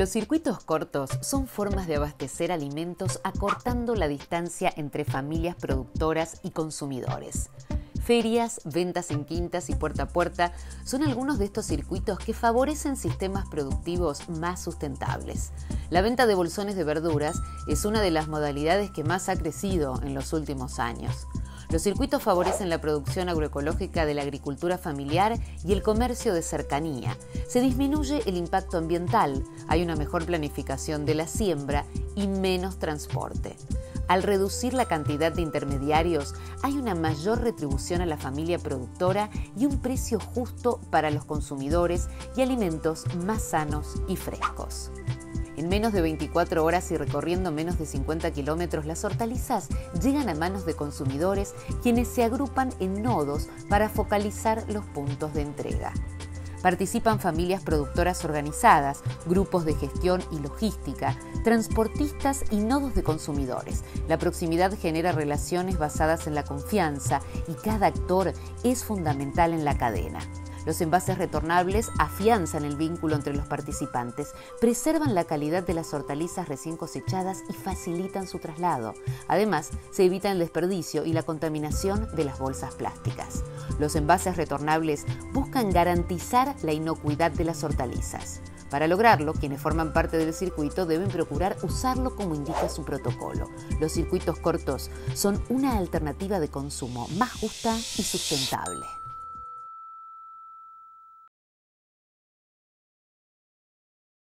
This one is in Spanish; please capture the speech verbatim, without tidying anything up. Los circuitos cortos son formas de abastecer alimentos acortando la distancia entre familias productoras y consumidores. Ferias, ventas en quintas y puerta a puerta son algunos de estos circuitos que favorecen sistemas productivos más sustentables. La venta de bolsones de verduras es una de las modalidades que más ha crecido en los últimos años. Los circuitos favorecen la producción agroecológica de la agricultura familiar y el comercio de cercanía. Se disminuye el impacto ambiental, hay una mejor planificación de la siembra y menos transporte. Al reducir la cantidad de intermediarios, hay una mayor retribución a la familia productora y un precio justo para los consumidores y alimentos más sanos y frescos. En menos de veinticuatro horas y recorriendo menos de cincuenta kilómetros, las hortalizas llegan a manos de consumidores, quienes se agrupan en nodos para focalizar los puntos de entrega. Participan familias productoras organizadas, grupos de gestión y logística, transportistas y nodos de consumidores. La proximidad genera relaciones basadas en la confianza y cada actor es fundamental en la cadena. Los envases retornables afianzan el vínculo entre los participantes, preservan la calidad de las hortalizas recién cosechadas y facilitan su traslado. Además, se evita el desperdicio y la contaminación de las bolsas plásticas. Los envases retornables buscan garantizar la inocuidad de las hortalizas. Para lograrlo, quienes forman parte del circuito deben procurar usarlo como indica su protocolo. Los circuitos cortos son una alternativa de consumo más justa y sustentable.